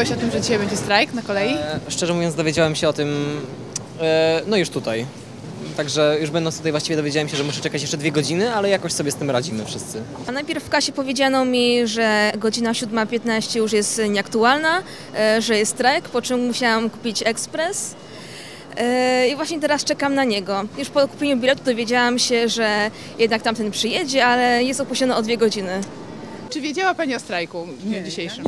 wiedziałeś o tym, że dzisiaj będzie strajk na kolei? Szczerze mówiąc, dowiedziałem się o tym no już tutaj. Także już będąc tutaj właściwie dowiedziałem się, że muszę czekać jeszcze 2 godziny, ale jakoś sobie z tym radzimy wszyscy. A najpierw w kasie powiedziano mi, że godzina 7:15 już jest nieaktualna, że jest strajk, po czym musiałam kupić ekspres. I właśnie teraz czekam na niego. Już po kupieniu biletu dowiedziałam się, że jednak tamten przyjedzie, ale jest opóźniony o 2 godziny. Czy wiedziała Pani o strajku w dniu dzisiejszym?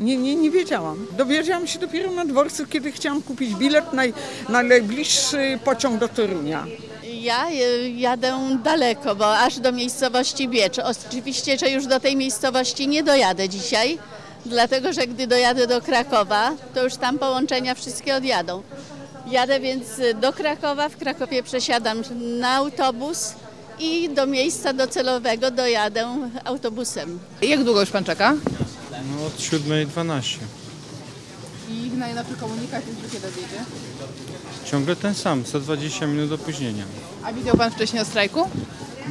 Nie wiedziałam. Dowiedziałam się dopiero na dworcu, kiedy chciałam kupić bilet na najbliższy pociąg do Torunia. Ja jadę daleko, bo aż do miejscowości Biecz. Oczywiście, że już do tej miejscowości nie dojadę dzisiaj, dlatego że gdy dojadę do Krakowa, to już tam połączenia wszystkie odjadą. Jadę więc do Krakowa, w Krakowie przesiadam na autobus i do miejsca docelowego dojadę autobusem. Jak długo już Pan czeka? No, od 7:12. I najnowszy komunikat już kiedy dojedzie? Ciągle ten sam, 120 minut opóźnienia. A widział Pan wcześniej o strajku?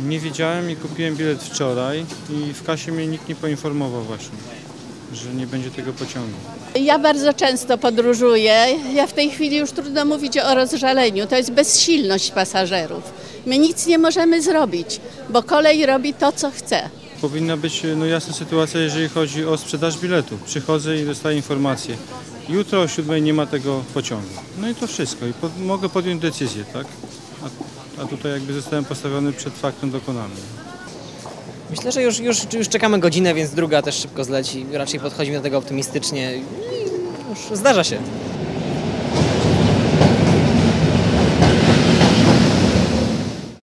Nie wiedziałem i kupiłem bilet wczoraj i w kasie mnie nikt nie poinformował właśnie, że nie będzie tego pociągu. Ja bardzo często podróżuję. Ja w tej chwili już trudno mówić o rozżaleniu. To jest bezsilność pasażerów. My nic nie możemy zrobić, bo kolej robi to, co chce. Powinna być jasna sytuacja, jeżeli chodzi o sprzedaż biletu. Przychodzę i dostaję informację. Jutro o 7:00 nie ma tego pociągu. No i to wszystko. I mogę podjąć decyzję, tak? A tutaj jakby zostałem postawiony przed faktem dokonanym. Myślę, że już czekamy godzinę, więc druga też szybko zleci. Raczej podchodzimy do tego optymistycznie. Już zdarza się.